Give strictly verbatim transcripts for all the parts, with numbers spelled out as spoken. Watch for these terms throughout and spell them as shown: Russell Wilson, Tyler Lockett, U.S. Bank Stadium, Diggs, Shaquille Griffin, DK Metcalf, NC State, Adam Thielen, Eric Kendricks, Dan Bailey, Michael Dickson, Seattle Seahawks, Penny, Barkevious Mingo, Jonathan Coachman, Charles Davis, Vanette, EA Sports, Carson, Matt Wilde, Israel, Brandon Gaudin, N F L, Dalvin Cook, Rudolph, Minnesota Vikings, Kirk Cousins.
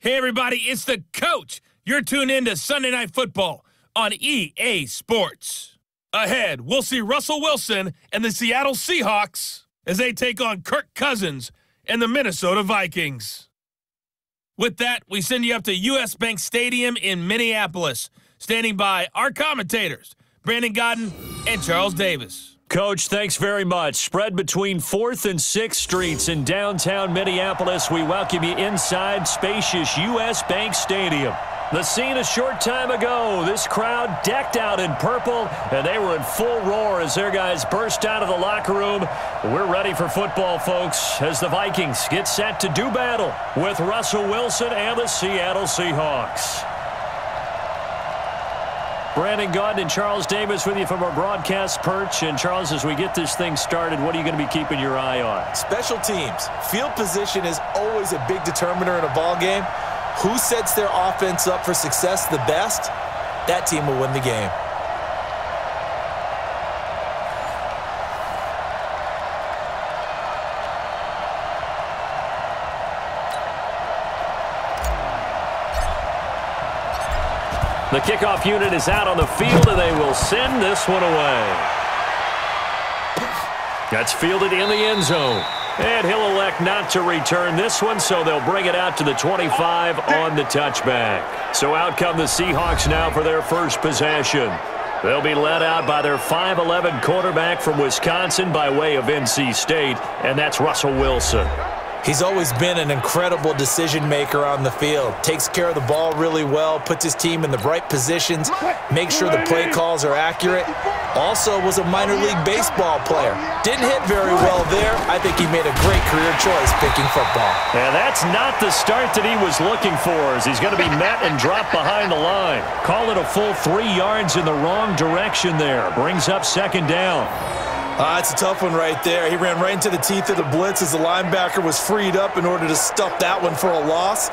Hey, everybody, it's the coach. You're tuned in to Sunday Night Football on E A Sports. Ahead, we'll see Russell Wilson and the Seattle Seahawks as they take on Kirk Cousins and the Minnesota Vikings. With that, we send you up to U S. Bank Stadium in Minneapolis, standing by our commentators, Brandon Gaudin and Charles Davis. Coach, thanks very much. Spread between fourth and sixth Streets in downtown Minneapolis. We welcome you inside spacious U S. Bank Stadium. The scene a short time ago, this crowd decked out in purple, and they were in full roar as their guys burst out of the locker room. We're ready for football, folks, as the Vikings get set to do battle with Russell Wilson and the Seattle Seahawks. Brandon Gaudin and Charles Davis with you from our broadcast perch. And, Charles, as we get this thing started, what are you going to be keeping your eye on? Special teams. Field position is always a big determiner in a ball game. Who sets their offense up for success the best, that team will win the game. The kickoff unit is out on the field, and they will send this one away. That's fielded in the end zone. And he'll elect not to return this one, so they'll bring it out to the twenty-five on the touchback. So out come the Seahawks now for their first possession. They'll be led out by their five eleven quarterback from Wisconsin by way of N C State, and that's Russell Wilson. He's always been an incredible decision maker on the field. Takes care of the ball really well, puts his team in the right positions, makes sure the play calls are accurate. Also was a minor league baseball player. Didn't hit very well there. I think he made a great career choice picking football. And that's not the start that he was looking for, as he's going to be met and dropped behind the line. Call it a full three yards in the wrong direction there. Brings up second down. Ah, it's a tough one right there. He ran right into the teeth of the blitz as the linebacker was freed up in order to stuff that one for a loss.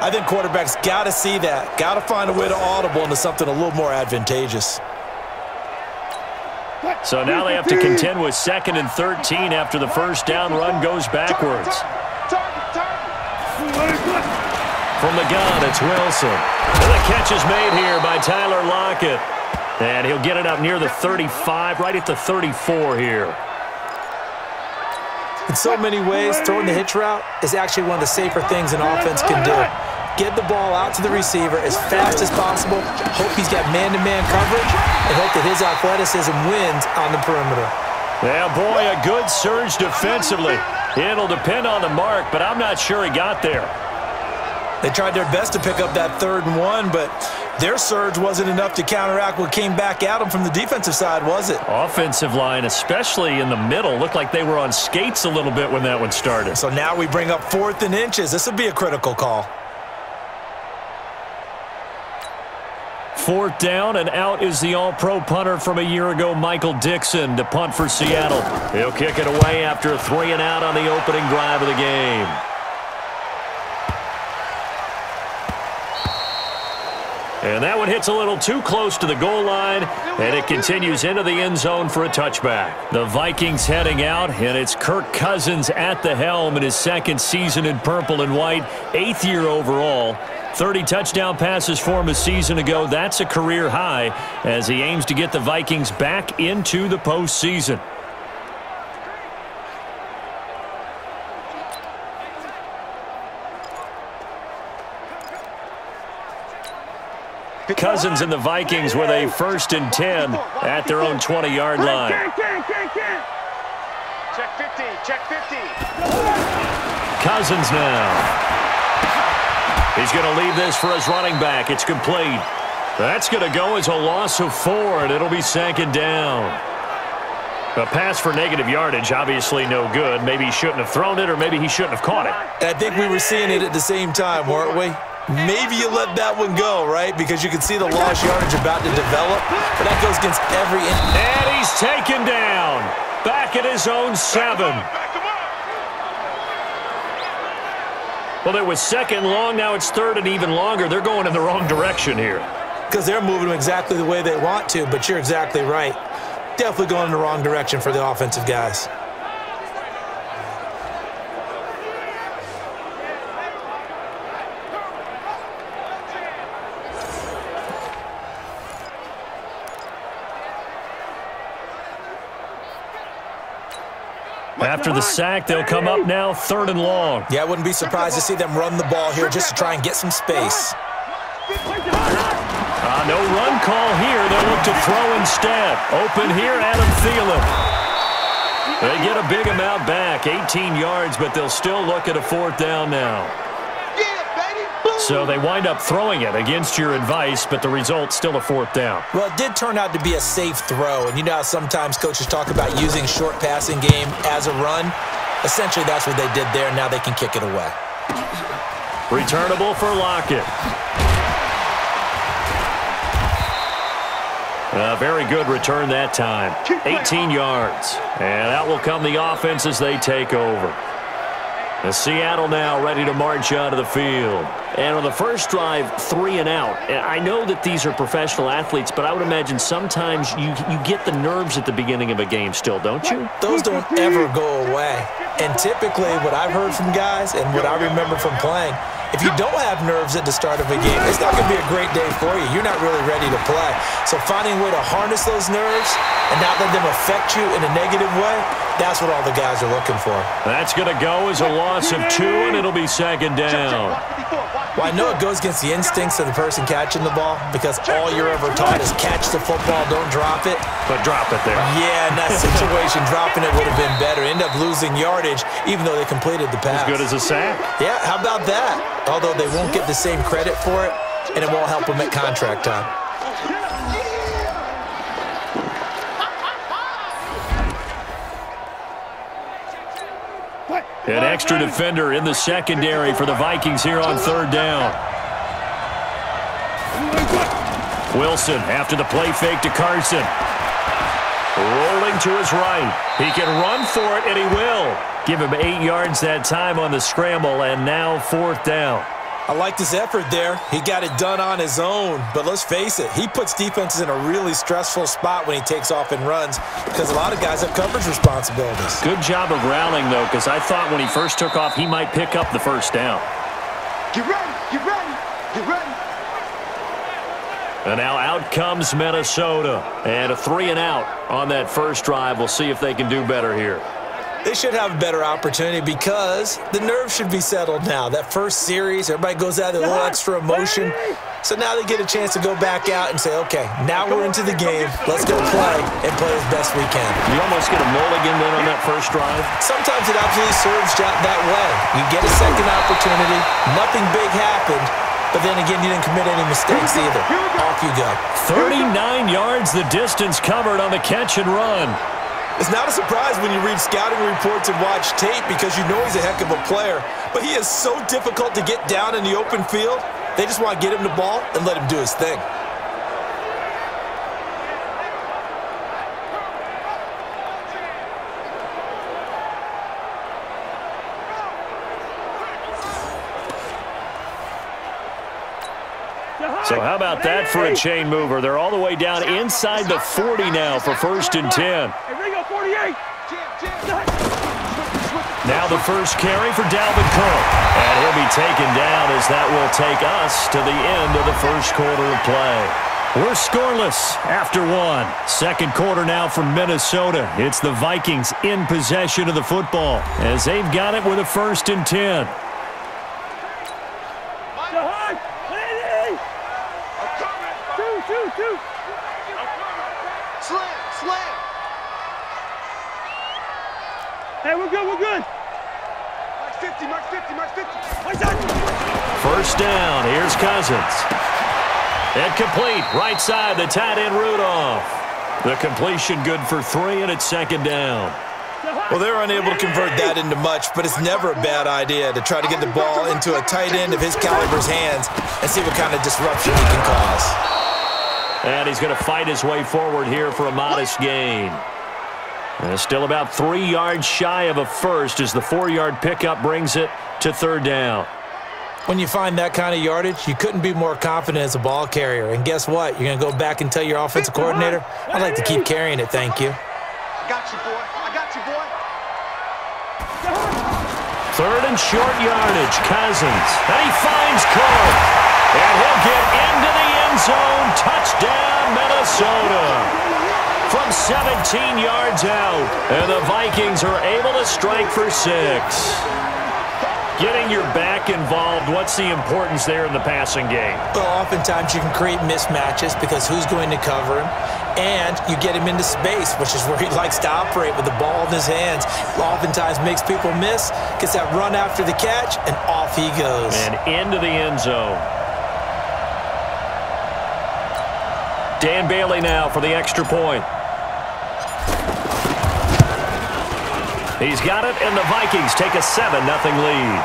I think quarterbacks got to see that. Got to find a way to audible into something a little more advantageous. So now they have to contend with second and thirteen after the first down run goes backwards. From the gun, it's Wilson. And the catch is made here by Tyler Lockett. And he'll get it up near the thirty-five, right at the thirty-four here. In so many ways, throwing the hitch route is actually one of the safer things an offense can do. Get the ball out to the receiver as fast as possible, hope he's got man-to-man coverage, and hope that his athleticism wins on the perimeter. Yeah, boy, a good surge defensively. It'll depend on the mark, but I'm not sure he got there. They tried their best to pick up that third and one, but their surge wasn't enough to counteract what came back at them from the defensive side, was it? Offensive line, especially in the middle, looked like they were on skates a little bit when that one started. So now we bring up fourth and inches. This will be a critical call. Fourth down, and out is the all-pro punter from a year ago, Michael Dickson, to punt for Seattle. He'll kick it away after a three and out on the opening drive of the game. And that one hits a little too close to the goal line, and it continues into the end zone for a touchback. The Vikings heading out, and it's Kirk Cousins at the helm in his second season in purple and white, eighth year overall. thirty touchdown passes for him a season ago. That's a career high as he aims to get the Vikings back into the postseason. Cousins and the Vikings with a first and ten at their own twenty-yard line. Check fifty, check fifty. Cousins now. He's going to leave this for his running back. It's complete. That's going to go as a loss of four, and it'll be second down. A pass for negative yardage, obviously no good. Maybe he shouldn't have thrown it, or maybe he shouldn't have caught it. I think we were seeing it at the same time, weren't we? Maybe you let that one go, right? Because you can see the lost yardage about to develop, but that goes against every... And he's taken down. Back at his own seven. Well, there was second long. Now it's third and even longer. They're going in the wrong direction here. Because they're moving them exactly the way they want to, but you're exactly right. Definitely going in the wrong direction for the offensive guys. After the sack, they'll come up now third and long. Yeah, I wouldn't be surprised to see them run the ball here just to try and get some space. Uh, no run call here. They'll look to throw instead. Open here, Adam Thielen. They get a big amount back, eighteen yards, but they'll still look at a fourth down now. So they wind up throwing it against your advice, but the result's still a fourth down. Well, it did turn out to be a safe throw, and you know how sometimes coaches talk about using short passing game as a run? Essentially, that's what they did there, and now they can kick it away. Returnable for Lockett. A very good return that time, eighteen yards. And that will come the offense as they take over. And Seattle now ready to march out of the field. And on the first drive, three and out. And I know that these are professional athletes, but I would imagine sometimes you, you get the nerves at the beginning of a game still, don't you? Those don't ever go away. And typically what I've heard from guys and what I remember from playing, if you don't have nerves at the start of a game, it's not going to be a great day for you. You're not really ready to play. So finding a way to harness those nerves and not let them affect you in a negative way, that's what all the guys are looking for. That's going to go as a loss of two, and it'll be second down. Well, I know it goes against the instincts of the person catching the ball because all you're ever taught is catch the football, don't drop it. But drop it there. Yeah, in that situation, dropping it would have been better. End up losing yardage, even though they completed the pass. As good as a sack. Yeah, how about that? Although they won't get the same credit for it, and it won't help them at contract time. An extra defender in the secondary for the Vikings here on third down. Wilson after the play fake to Carson. Rolling to his right. He can run for it, and he will. Give him eight yards that time on the scramble, and now fourth down. I like this effort there. He got it done on his own, but let's face it, he puts defenses in a really stressful spot when he takes off and runs because a lot of guys have coverage responsibilities. Good job of rallying, though, because I thought when he first took off, he might pick up the first down. Get ready, get ready, get ready. And now out comes Minnesota, and a three and out on that first drive. We'll see if they can do better here. They should have a better opportunity because the nerves should be settled now. That first series, everybody goes out there with a little extra emotion. So now they get a chance to go back out and say, okay, now we're into the game. Let's go play and play as best we can. You almost get a mulligan win on that first drive. Sometimes it absolutely serves that way. You get a second opportunity. Nothing big happened. But then again, you didn't commit any mistakes either. Off you go. thirty-nine yards, the distance covered on the catch and run. It's not a surprise when you read scouting reports and watch tape because you know he's a heck of a player. But he is so difficult to get down in the open field. They just want to get him the ball and let him do his thing. So how about that for a chain mover? They're all the way down inside the forty now for first and ten. Now the first carry for Dalvin Cook. And he'll be taken down as that will take us to the end of the first quarter of play. We're scoreless after one. Second quarter now for Minnesota. It's the Vikings in possession of the football as they've got it with a first and ten. Hey, we're good, we're good. Mark fifty, mark fifty, mark fifty. First down, here's Cousins. And complete, right side, the tight end Rudolph. The completion good for three, and it's second down. Well, they're unable to convert that into much, but it's never a bad idea to try to get the ball into a tight end of his caliber's hands and see what kind of disruption he can cause. And he's going to fight his way forward here for a modest gain. And still about three yards shy of a first as the four-yard pickup brings it to third down. When you find that kind of yardage, you couldn't be more confident as a ball carrier. And guess what? You're going to go back and tell your offensive coordinator, I'd like to keep carrying it, thank you. I got you, boy. I got you, boy. Third and short yardage, Cousins. And he finds Cook. And he'll get into the end zone. Touchdown, Minnesota. from seventeen yards out. And the Vikings are able to strike for six. Getting your back involved, what's the importance there in the passing game? Well, oftentimes you can create mismatches because who's going to cover him? And you get him into space, which is where he likes to operate with the ball in his hands. Oftentimes makes people miss, gets that run after the catch, and off he goes. And into the end zone. Dan Bailey now for the extra point. He's got it, and the Vikings take a seven nothing lead.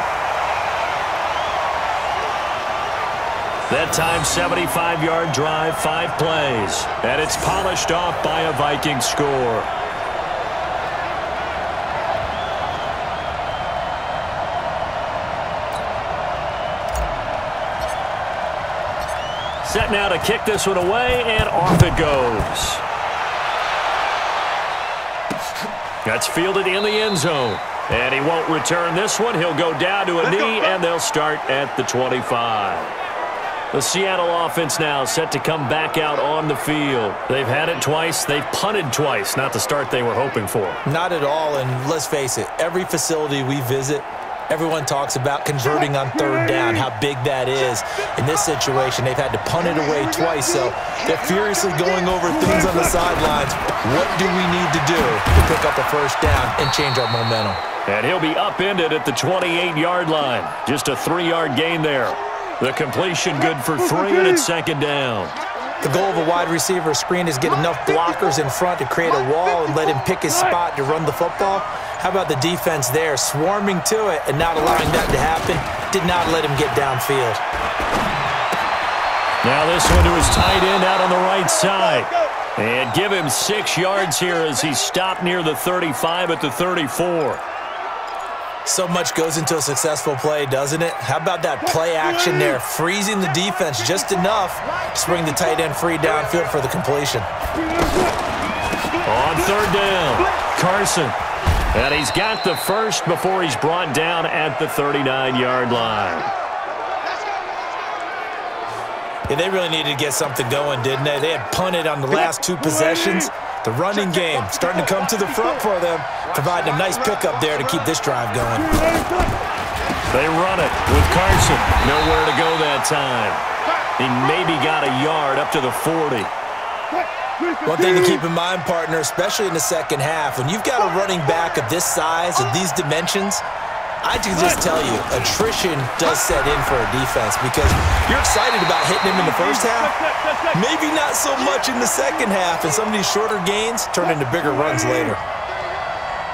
That time, seventy-five yard drive, five plays. And it's polished off by a Viking score. Set now to kick this one away, and off it goes. That's fielded in the end zone. And he won't return this one. He'll go down to a knee, and they'll start at the twenty-five. The Seattle offense now set to come back out on the field. They've had it twice. They've punted twice. Not the start they were hoping for. Not at all, and let's face it, every facility we visit, everyone talks about converting on third down, how big that is. In this situation, they've had to punt it away twice, so they're furiously going over things on the sidelines. What do we need to do to pick up a first down and change our momentum? And he'll be upended at the twenty-eight yard line. Just a three yard gain there. The completion good for three, and it's second down. The goal of a wide receiver screen is get enough blockers in front to create a wall and let him pick his spot to run the football. How about the defense there swarming to it and not allowing that to happen? Did not let him get downfield. Now this one to his tight end out on the right side. And give him six yards here as he stopped near the thirty-five at the thirty-four. So much goes into a successful play, doesn't it? How about that play action there? Freezing the defense just enough to bring the tight end free downfield for the completion. On third down, Carson. And he's got the first before he's brought down at the thirty-nine yard line. Yeah, they really needed to get something going, didn't they? They had punted on the last two possessions. The running game starting to come to the front for them, providing a nice pickup there to keep this drive going. They run it with Carson. Nowhere to go that time. He maybe got a yard up to the forty. One thing to keep in mind, partner, especially in the second half, when you've got a running back of this size and these dimensions, I can just tell you, attrition does set in for a defense because you're excited about hitting him in the first half. Maybe not so much in the second half, and some of these shorter gains turn into bigger runs later.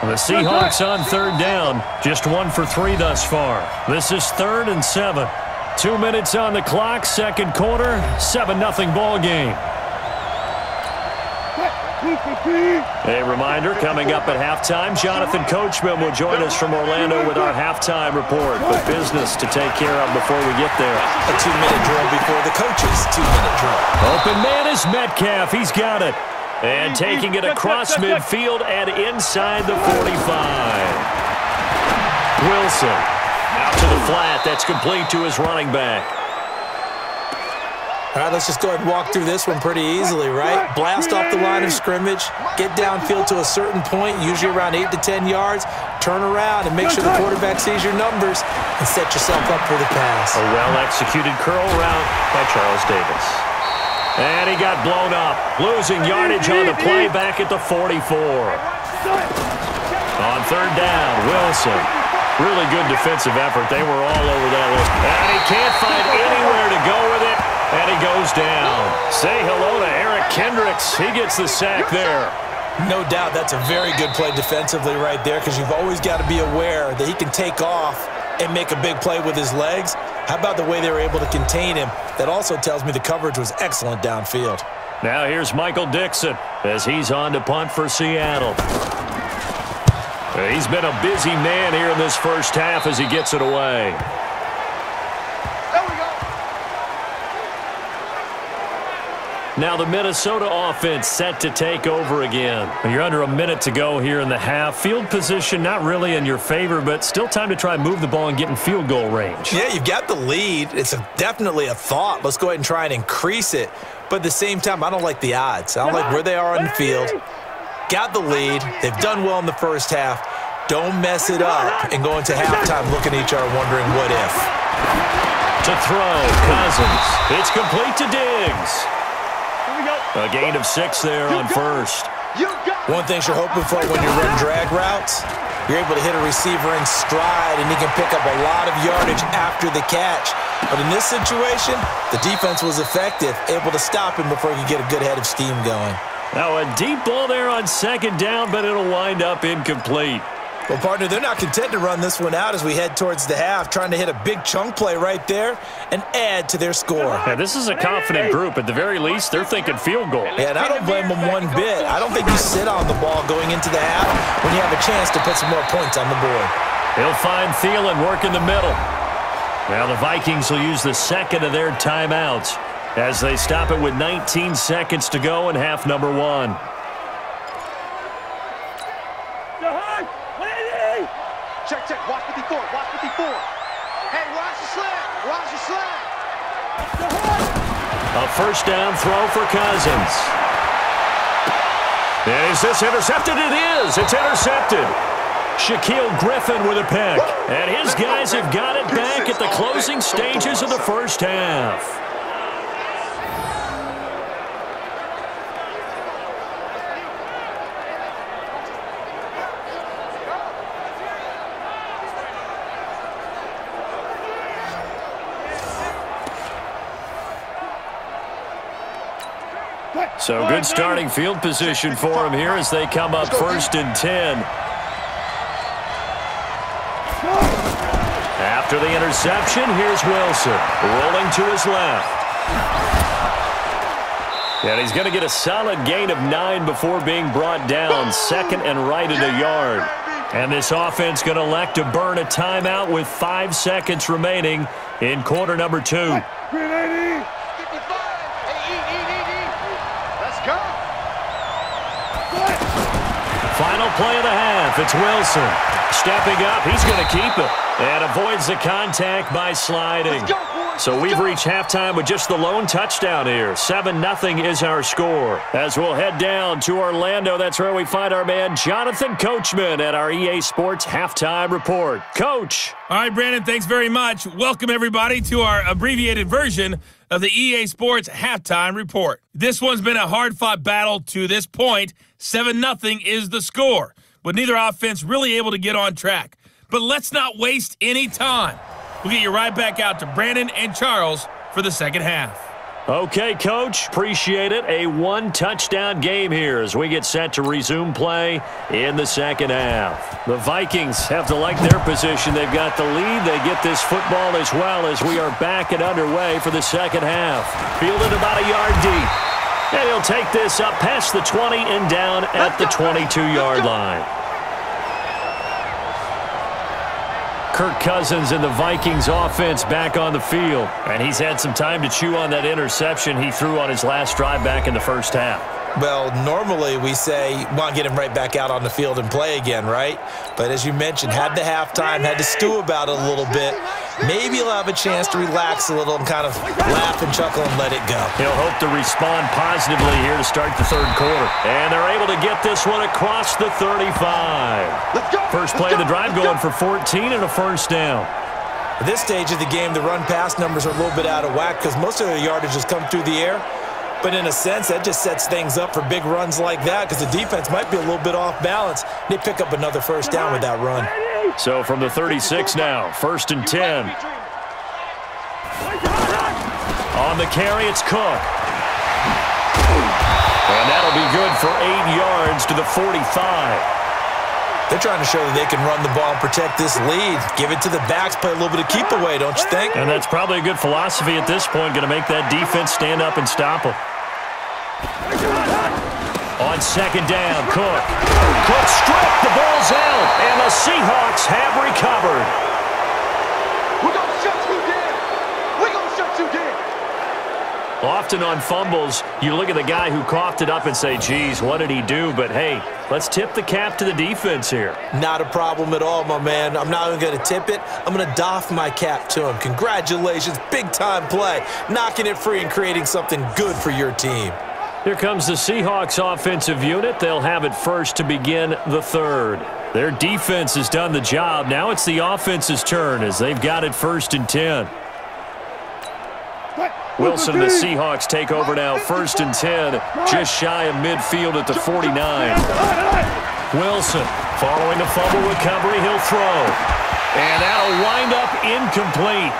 The Seahawks on third down, just one for three thus far. This is third and seven. Two minutes on the clock, second quarter, seven nothing ball game. A reminder, coming up at halftime, Jonathan Coachman will join us from Orlando with our halftime report. But business to take care of before we get there. A two minute drill before the coaches. Two minute drill. Open man is Metcalf. He's got it. And taking it across midfield and inside the forty-five. Wilson out to the flat. That's complete to his running back. All right, let's just go ahead and walk through this one pretty easily, right? Blast off the line of scrimmage, get downfield to a certain point, usually around eight to ten yards, turn around and make sure the quarterback sees your numbers and set yourself up for the pass. A well-executed curl route by Charles Davis. And he got blown up, losing yardage on the play back at the forty-four. On third down, Wilson. Really good defensive effort. They were all over that one. And he can't find anywhere to go with it. And he goes down. Say hello to Eric Kendricks. He gets the sack there. No doubt that's a very good play defensively right there because you've always got to be aware that he can take off and make a big play with his legs. How about the way they were able to contain him? That also tells me the coverage was excellent downfield. Now here's Michael Dickson as he's on to punt for Seattle. He's been a busy man here in this first half as he gets it away. Now the Minnesota offense set to take over again. You're under a minute to go here in the half. Field position not really in your favor, but still time to try and move the ball and get in field goal range. Yeah, you've got the lead. It's a, definitely a thought. Let's go ahead and try and increase it. But at the same time, I don't like the odds. I don't like where they are on the field. Got the lead. They've done well in the first half. Don't mess it up and go into halftime looking at each other wondering what if. To throw, Cousins. It's complete to Diggs. A gain of six there on first. One thing you're hoping for when you run drag routes, you're able to hit a receiver in stride, and he can pick up a lot of yardage after the catch. But in this situation, the defense was effective, able to stop him before he could get a good head of steam going. Now a deep ball there on second down, but it'll wind up incomplete. Well, partner, they're not content to run this one out as we head towards the half, trying to hit a big chunk play right there and add to their score. Yeah, this is a confident group. At the very least, they're thinking field goal. Yeah, and I don't blame them one bit. I don't think you sit on the ball going into the half when you have a chance to put some more points on the board. They'll find Thielen working the middle. Now the Vikings will use the second of their timeouts as they stop it with nineteen seconds to go in half number one. Check, check, watch fifty-four, watch fifty-four. Hey, watch the slant, watch the slant. A first down throw for Cousins. Is this intercepted? It is, it's intercepted. Shaquille Griffin with a pick. And his guys have got it back at the closing stages of the first half. So good starting field position for him here as they come up first and ten. After the interception, here's Wilson rolling to his left. And he's going to get a solid gain of nine before being brought down, second and right at the yard. And this offense going to elect to burn a timeout with five seconds remaining in quarter number two. Final play of the half, it's Wilson. Stepping up, he's going to keep it. And avoids the contact by sliding. So we've reached halftime with just the lone touchdown here. seven nothing is our score. As we'll head down to Orlando, that's where we find our man Jonathan Coachman at our E A Sports Halftime Report. Coach. All right, Brandon, thanks very much. Welcome, everybody, to our abbreviated version of the E A Sports Halftime Report. This one's been a hard-fought battle to this point. seven nothing is the score, with neither offense really able to get on track. But let's not waste any time. We'll get you right back out to Brandon and Charles for the second half. Okay, Coach, appreciate it. A one-touchdown game here as we get set to resume play in the second half. The Vikings have to like their position. They've got the lead. They get this football as well as we are back and underway for the second half. Fielded about a yard deep. And he'll take this up past the twenty and down at the twenty-two yard line. Kirk Cousins and the Vikings offense back on the field. And he's had some time to chew on that interception he threw on his last drive back in the first half. Well, normally we say, well, get him right back out on the field and play again, right? But as you mentioned, had the halftime, had to stew about it a little bit. Maybe he'll have a chance to relax a little and kind of laugh and chuckle and let it go. He'll hope to respond positively here to start the third quarter. And they're able to get this one across the thirty-five. Let's go. First play of the drive going for fourteen and a first down. At this stage of the game, the run-pass numbers are a little bit out of whack because most of the yardage has come through the air. But in a sense, that just sets things up for big runs like that because the defense might be a little bit off balance. They pick up another first down with that run. So from the thirty-six now, first and ten. On the carry, it's Cook. And that'll be good for eight yards to the forty-five. They're trying to show that they can run the ball and protect this lead. Give it to the backs, play a little bit of keep away, don't you think? And that's probably a good philosophy at this point, going to make that defense stand up and stop them. On second down, Cook. Cook stripped, the ball's out, and the Seahawks have recovered. We're going to shut you down. We're going to shut you down. Often on fumbles, you look at the guy who coughed it up and say, geez, what did he do? But, hey, let's tip the cap to the defense here. Not a problem at all, my man. I'm not even going to tip it. I'm going to doff my cap to him. Congratulations, big-time play, knocking it free and creating something good for your team. Here comes the Seahawks offensive unit. They'll have it first to begin the third. Their defense has done the job. Now it's the offense's turn as they've got it first and ten. Wilson, the Seahawks take over now, first and ten, just shy of midfield at the forty-nine. Wilson, following the fumble recovery, he'll throw. And that'll wind up incomplete.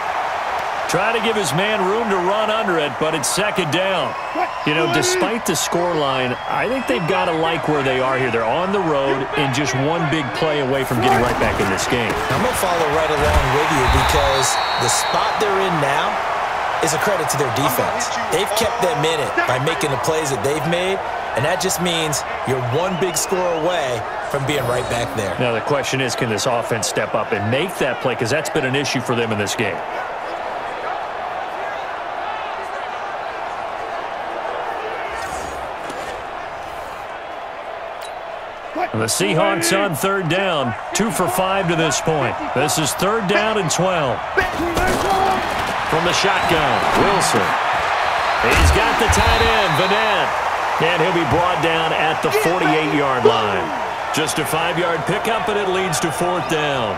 Try to give his man room to run under it, but it's second down. You know, despite the scoreline, I think they've got to like where they are here. They're on the road and just one big play away from getting right back in this game. I'm going to follow right along with you because the spot they're in now is a credit to their defense. They've kept them in it by making the plays that they've made, and that just means you're one big score away from being right back there. Now the question is, can this offense step up and make that play? Because that's been an issue for them in this game. And the Seahawks on third down, two for five to this point. This is third down and twelve. From the shotgun, Wilson. He's got the tight end, Vanette. And he'll be brought down at the forty-eight yard line. Just a five yard pickup, and it leads to fourth down.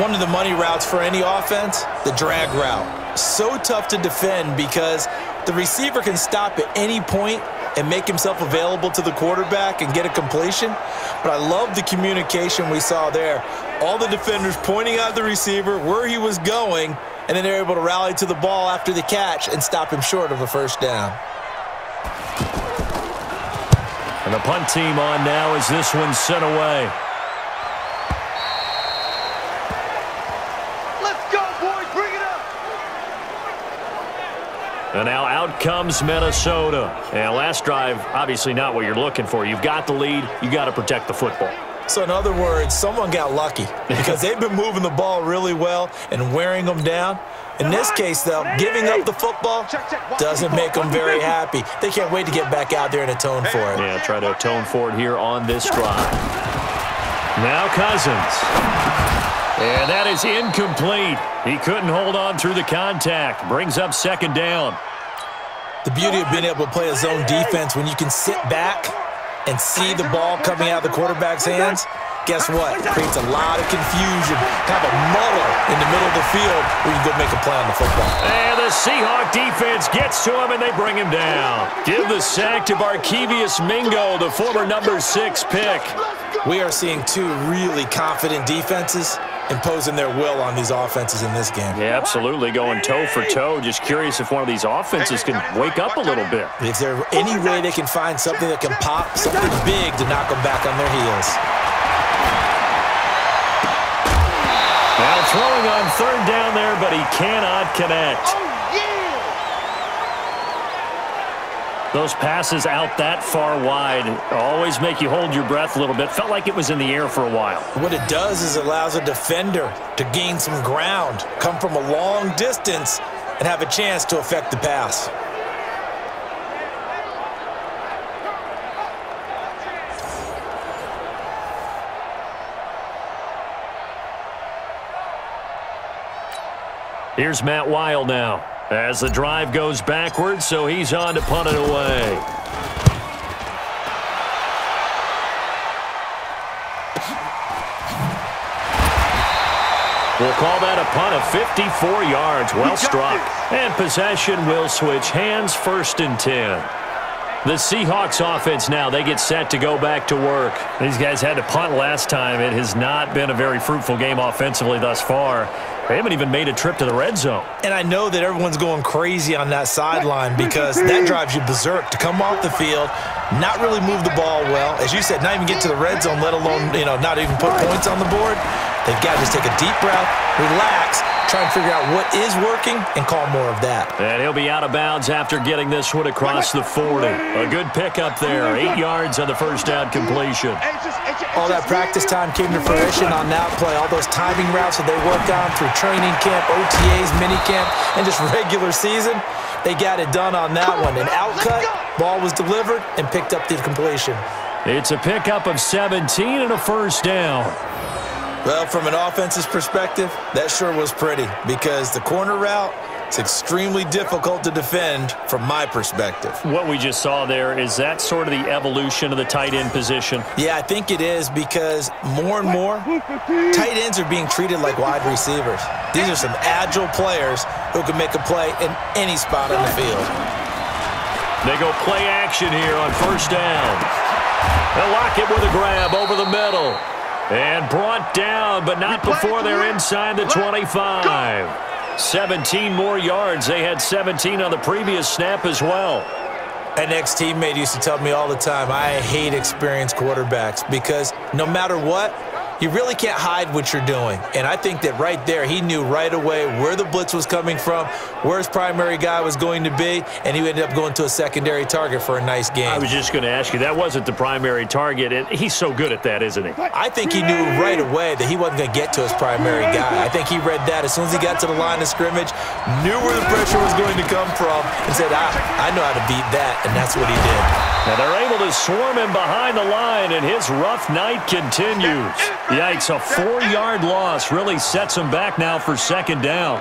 One of the money routes for any offense, the drag route. So tough to defend because the receiver can stop at any point and make himself available to the quarterback and get a completion. But I love the communication we saw there. All the defenders pointing out the receiver, where he was going, and then they're able to rally to the ball after the catch and stop him short of a first down. And the punt team on now as this one's sent away. Let's go, boys, bring it up! And now out comes Minnesota. And last drive, obviously not what you're looking for. You've got the lead, you got to protect the football. So in other words, someone got lucky because they've been moving the ball really well and wearing them down. In this case, though, giving up the football doesn't make them very happy. They can't wait to get back out there and atone for it. Yeah, try to atone for it here on this drive. Now Cousins. And that is incomplete. He couldn't hold on through the contact. Brings up second down. The beauty of being able to play a zone defense when you can sit back and see the ball coming out of the quarterback's hands, guess what? It creates a lot of confusion, kind of a muddle in the middle of the field where you go make a play on the football. And the Seahawk defense gets to him, and they bring him down. Give the sack to Barkevious Mingo, the former number six pick. We are seeing two really confident defenses imposing their will on these offenses in this game. Yeah, absolutely, going toe for toe. Just curious if one of these offenses can wake up a little bit. Is there any way they can find something that can pop, something big to knock them back on their heels? Now throwing on third down there, but he cannot connect. Those passes out that far wide always make you hold your breath a little bit. Felt like it was in the air for a while. What it does is it allows a defender to gain some ground, come from a long distance, and have a chance to affect the pass. Here's Matt Wilde now, as the drive goes backwards, so he's on to punt it away. We'll call that a punt of fifty-four yards. Well struck. And possession will switch hands, first and ten. The Seahawks offense now, they get set to go back to work. These guys had to punt last time. It has not been a very fruitful game offensively thus far. They haven't even made a trip to the red zone. And I know that everyone's going crazy on that sideline because that drives you berserk to come off the field, not really move the ball well. As you said, not even get to the red zone, let alone, you know, not even put points on the board. They've got to just take a deep breath, relax, try and figure out what is working and call more of that. And he'll be out of bounds after getting this one across the forty. A good pickup there. Eight yards on the first down completion. All that practice time came to fruition on that play. All those timing routes that they worked on through training camp, O T As, minicamp, and just regular season. They got it done on that one. An out cut, ball was delivered, and picked up the completion. It's a pickup of seventeen and a first down. Well, from an offense's perspective, that sure was pretty, because the corner route, it's extremely difficult to defend from my perspective. What we just saw there, is that sort of the evolution of the tight end position? Yeah, I think it is, because more and more tight ends are being treated like wide receivers. These are some agile players who can make a play in any spot on the field. They go play action here on first down. They'll lock it with a grab over the middle. And brought down, but not before they're inside the twenty-five. seventeen more yards. They had seventeen on the previous snap as well. An ex-teammate used to tell me all the time, I hate experienced quarterbacks, because no matter what, you really can't hide what you're doing. And I think that right there, he knew right away where the blitz was coming from, where his primary guy was going to be, and he ended up going to a secondary target for a nice game. I was just going to ask you, that wasn't the primary target. And he's so good at that, isn't he? I think he knew right away that he wasn't going to get to his primary guy. I think he read that as soon as he got to the line of scrimmage, knew where the pressure was going to come from, and said, I, I know how to beat that, and that's what he did. And they're able to swarm him behind the line, and his rough night continues. Yikes, a four-yard loss really sets him back now for second down.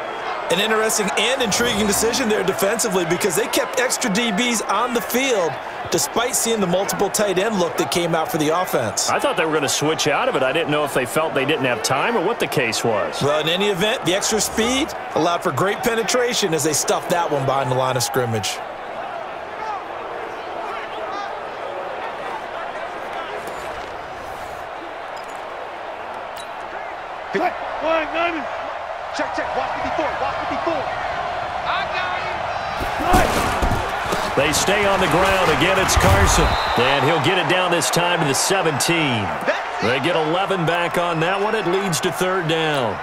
An interesting and intriguing decision there defensively, because they kept extra D Bs on the field despite seeing the multiple tight end look that came out for the offense. I thought they were going to switch out of it. I didn't know if they felt they didn't have time or what the case was. Well, in any event, the extra speed allowed for great penetration as they stuffed that one behind the line of scrimmage. Check, check, walk fifty-four, walk fifty-four. I got him. They stay on the ground. Again, it's Carson. And he'll get it down this time to the seventeen. They get eleven back on that one. It leads to third down.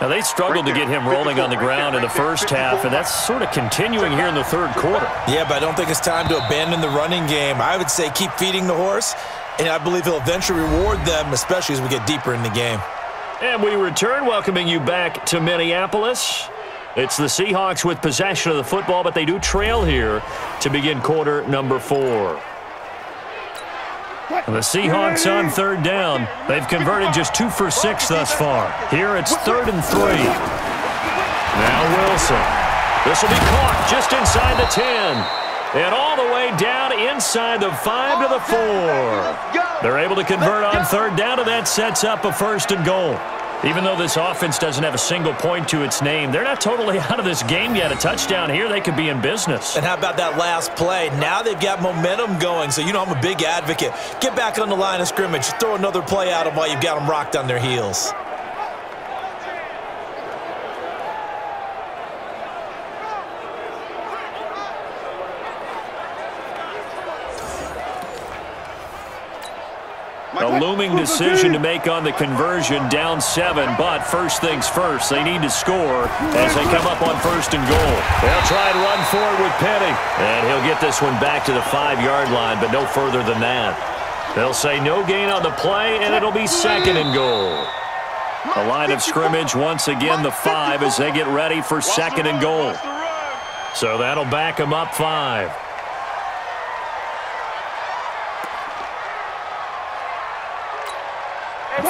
Now, they struggled to get him rolling on the ground in the first half, and that's sort of continuing here in the third quarter. Yeah, but I don't think it's time to abandon the running game. I would say keep feeding the horse, and I believe he'll eventually reward them, especially as we get deeper in the game. And we return, welcoming you back to Minneapolis. It's the Seahawks with possession of the football, but they do trail here to begin quarter number four. And the Seahawks on third down. They've converted just two for six thus far. Here it's third and three. Now Wilson. This will be caught just inside the ten. And all the way down inside the five to the four. They're able to convert on third down, and that sets up a first and goal. Even though this offense doesn't have a single point to its name, they're not totally out of this game yet. A touchdown here, they could be in business. And how about that last play? Now they've got momentum going, so you know I'm a big advocate. Get back on the line of scrimmage. Throw another play at them while you've got them rocked on their heels. A looming decision to make on the conversion, down seven, but first things first, they need to score as they come up on first and goal. They'll try and run forward with Penny, and he'll get this one back to the five-yard line, but no further than that. They'll say no gain on the play, and it'll be second and goal. The line of scrimmage, once again, the five as they get ready for second and goal. So that'll back them up five.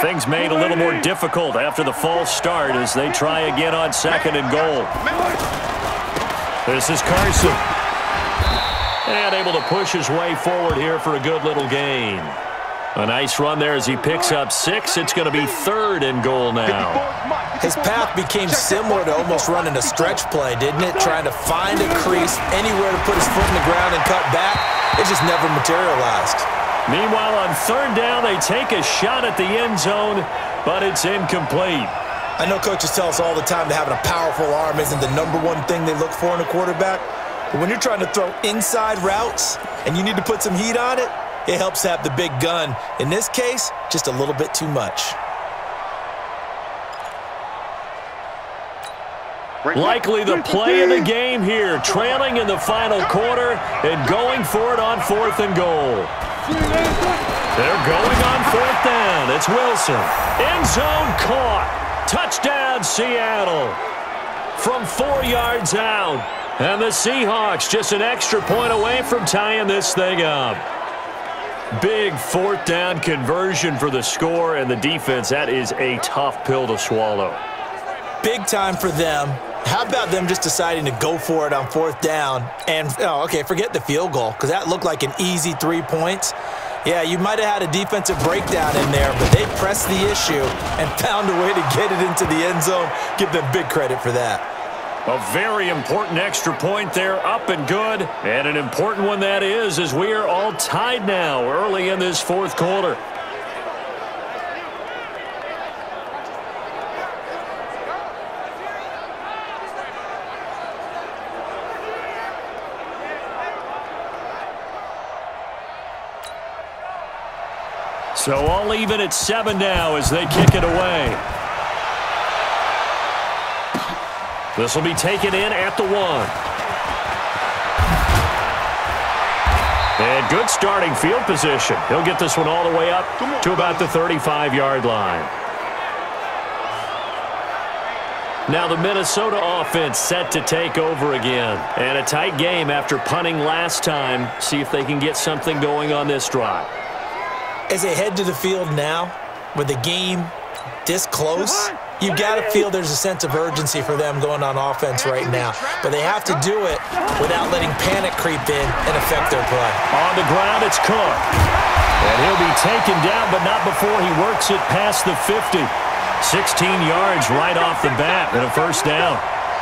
Things made a little more difficult after the false start as they try again on second and goal. This is Carson. And able to push his way forward here for a good little gain. A nice run there as he picks up six. It's going to be third and goal now. His path became similar to almost running a stretch play, didn't it? Trying to find a crease, anywhere to put his foot in the ground and cut back. It just never materialized. Meanwhile, on third down, they take a shot at the end zone, but it's incomplete. I know coaches tell us all the time that having a powerful arm isn't the number one thing they look for in a quarterback. But when you're trying to throw inside routes and you need to put some heat on it, it helps have the big gun. In this case, just a little bit too much. Likely the play of the game here, trailing in the final quarter and going for it on fourth and goal. They're going on fourth down. It's Wilson. End zone caught. Touchdown, Seattle. From four yards out. And the Seahawks just an extra point away from tying this thing up. Big fourth down conversion for the score, and the defense, that is a tough pill to swallow. Big time for them. How about them just deciding to go for it on fourth down? And, oh, okay, forget the field goal, because that looked like an easy three points. Yeah, you might have had a defensive breakdown in there, but they pressed the issue and found a way to get it into the end zone. Give them big credit for that. A very important extra point there, up and good. And an important one that is, as we are all tied now early in this fourth quarter. So all even at seven now as they kick it away. This will be taken in at the one. And good starting field position. He'll get this one all the way up to about the thirty-five yard line. Now the Minnesota offense set to take over again. And a tight game after punting last time. See if they can get something going on this drive. As they head to the field now, with the game this close, you've got to feel there's a sense of urgency for them going on offense right now. But they have to do it without letting panic creep in and affect their play. On the ground, it's Cook. And he'll be taken down, but not before he works it past the fifty. sixteen yards right off the bat and a first down.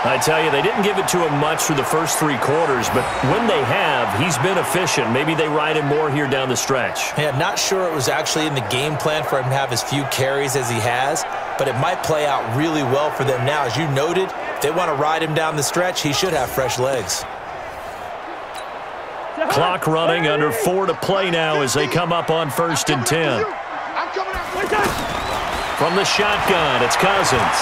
I tell you, they didn't give it to him much through the first three quarters, but when they have, he's been efficient. Maybe they ride him more here down the stretch. Yeah, not sure it was actually in the game plan for him to have as few carries as he has, but it might play out really well for them now. As you noted, if they want to ride him down the stretch, he should have fresh legs. Clock running under four to play now as they come up on first and ten. From the shotgun, it's Cousins.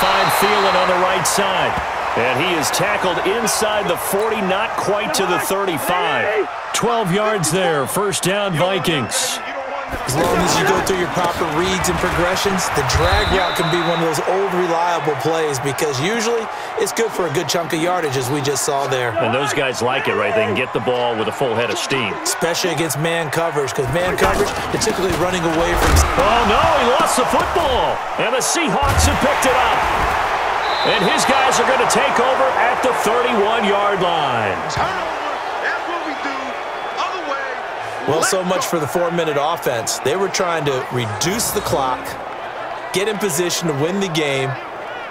Find Thielen on the right side. And he is tackled inside the forty, not quite to the thirty-five. twelve yards there, first down Vikings. As long as you go through your proper reads and progressions, the drag route can be one of those old reliable plays because usually it's good for a good chunk of yardage as we just saw there. And those guys like it, right? They can get the ball with a full head of steam. Especially against man coverage because man coverage, they're typically running away from... Oh, no, he lost the football. And the Seahawks have picked it up. And his guys are going to take over at the thirty-one yard line. Well, so much for the four minute offense. They were trying to reduce the clock, get in position to win the game,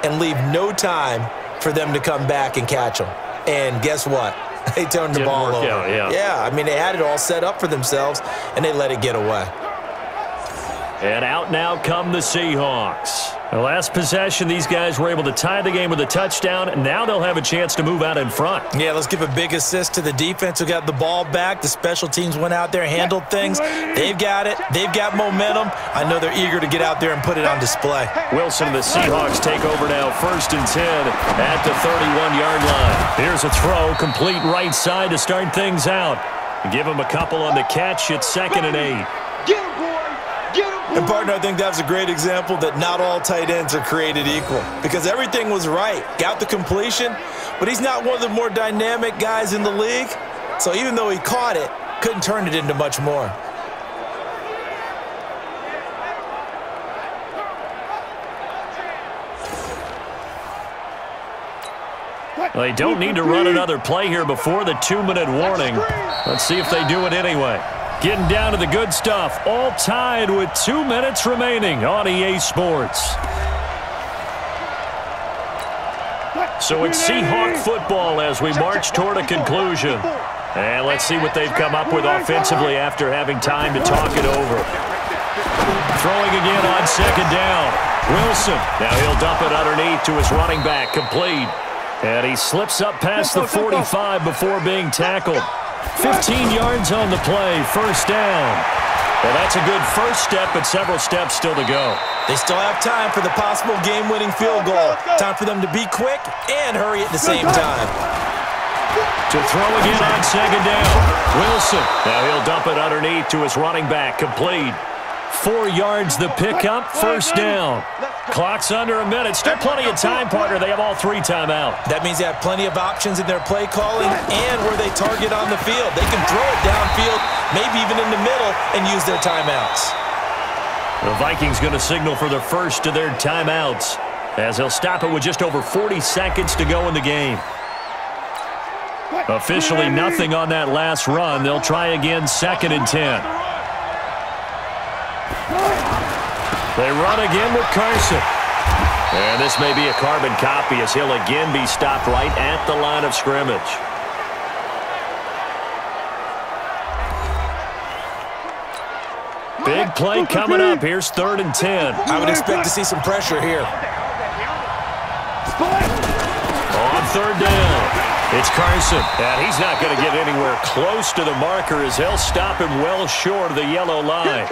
and leave no time for them to come back and catch them. And guess what? They turned the ball over. Yeah, yeah, I mean, they had it all set up for themselves, and they let it get away. And out now come the Seahawks. The last possession, these guys were able to tie the game with a touchdown, and now they'll have a chance to move out in front. Yeah, let's give a big assist to the defense who got the ball back. The special teams went out there, handled things. They've got it. They've got momentum. I know they're eager to get out there and put it on display. Wilson and the Seahawks take over now, first and ten at the thirty-one yard line. Here's a throw, complete right side to start things out. Give him a couple on the catch at second and eight. Get him, boy. And, partner, I think that's a great example that not all tight ends are created equal because everything was right. Got the completion, but he's not one of the more dynamic guys in the league. So even though he caught it, couldn't turn it into much more. They don't need to run another play here before the two minute warning. Let's see if they do it anyway. Getting down to the good stuff, all tied with two minutes remaining on E A Sports. So it's Seahawk football as we march toward a conclusion. And let's see what they've come up with offensively after having time to talk it over. Throwing again on second down. Wilson, now he'll dump it underneath to his running back, complete. And he slips up past the forty-five before being tackled. fifteen yards on the play, first down. Well, that's a good first step, but several steps still to go. They still have time for the possible game-winning field goal. Time for them to be quick and hurry at the same time. To throw again on second down, Wilson. Now he'll dump it underneath to his running back, complete. Four yards the pickup, first down. Clock's under a minute. Still plenty of time, partner. They have all three timeout. That means they have plenty of options in their play calling and where they target on the field. They can throw it downfield, maybe even in the middle, and use their timeouts. The Vikings going to signal for the first of their timeouts as they'll stop it with just over forty seconds to go in the game. Officially nothing on that last run. They'll try again, second and ten. They run again with Carson. And this may be a carbon copy as he'll again be stopped right at the line of scrimmage. Big play coming up. Here's third and ten. I would expect to see some pressure here. On third down. It's Carson, and he's not going to get anywhere close to the marker as he'll stop him well short of the yellow line.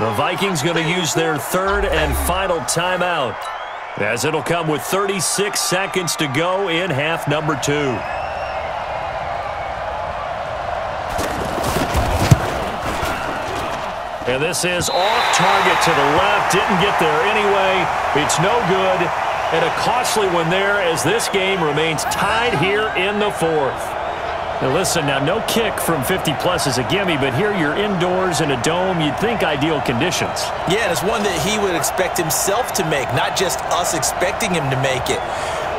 The Vikings going to use their third and final timeout as it'll come with thirty-six seconds to go in half number two. And this is off target to the left. Didn't get there anyway. It's no good. And a costly one there as this game remains tied here in the fourth. Now listen, now no kick from fifty plus is a gimme, but here you're indoors in a dome. You'd think ideal conditions. Yeah, and it's one that he would expect himself to make, not just us expecting him to make it.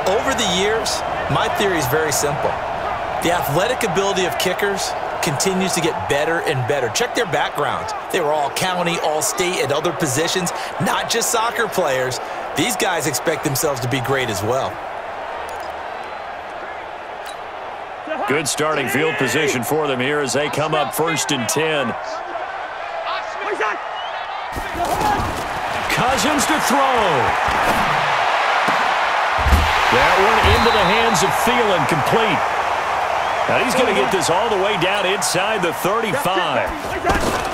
Over the years, my theory is very simple. The athletic ability of kickers continues to get better and better. Check their backgrounds. They were all county, all state, and other positions, not just soccer players. These guys expect themselves to be great as well. Good starting field position for them here as they come up first and ten. Cousins to throw. That one into the hands of Thielen, complete. Now he's going to get this all the way down inside the thirty-five.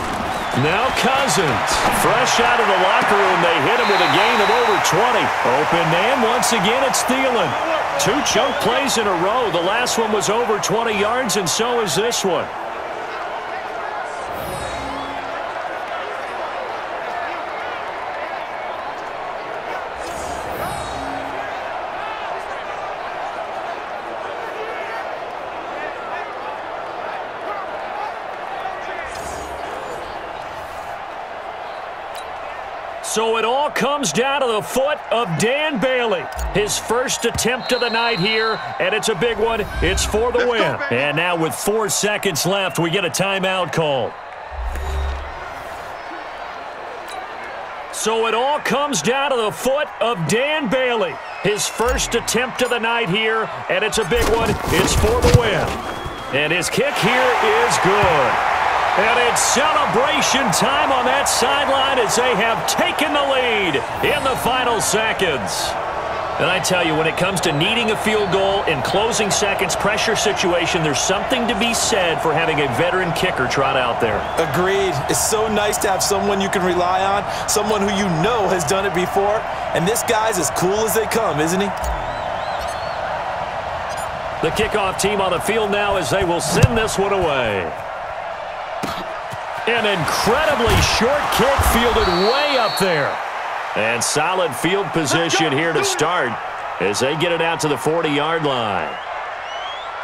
Now Cousins, fresh out of the locker room. They hit him with a gain of over twenty. Open man, once again, it's Thielen. Two chunk plays in a row. The last one was over twenty yards, and so is this one. So it all comes down to the foot of Dan Bailey. His first attempt of the night here, and it's a big one. It's for the win. And now with four seconds left, we get a timeout call. So it all comes down to the foot of Dan Bailey. His first attempt of the night here, and it's a big one. It's for the win. And his kick here is good. And it's celebration time on that sideline as they have taken the lead in the final seconds. And I tell you, when it comes to needing a field goal in closing seconds, pressure situation, there's something to be said for having a veteran kicker trot out there. Agreed. It's so nice to have someone you can rely on, someone who you know has done it before. And this guy's as cool as they come, isn't he? The kickoff team on the field now as they will send this one away. An incredibly short kick fielded way up there. And solid field position here to start as they get it out to the forty-yard line.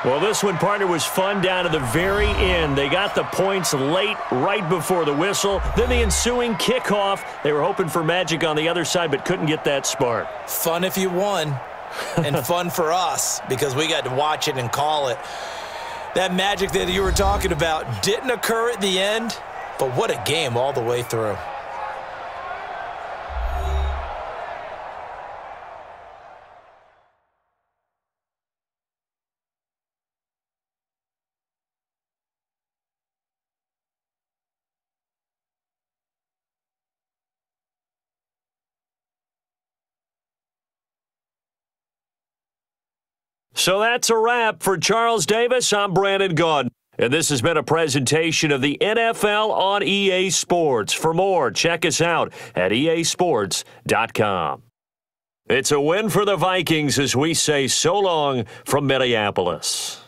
Well, this one, partner, was fun down to the very end. They got the points late right before the whistle. Then the ensuing kickoff. They were hoping for magic on the other side but couldn't get that spark. Fun if you won and fun for us because we got to watch it and call it. That magic that you were talking about didn't occur at the end. But what a game all the way through. So that's a wrap for Charles Davis. I'm Brandon Gaudin. And this has been a presentation of the N F L on E A Sports. For more, check us out at E A sports dot com. It's a win for the Vikings as we say so long from Minneapolis.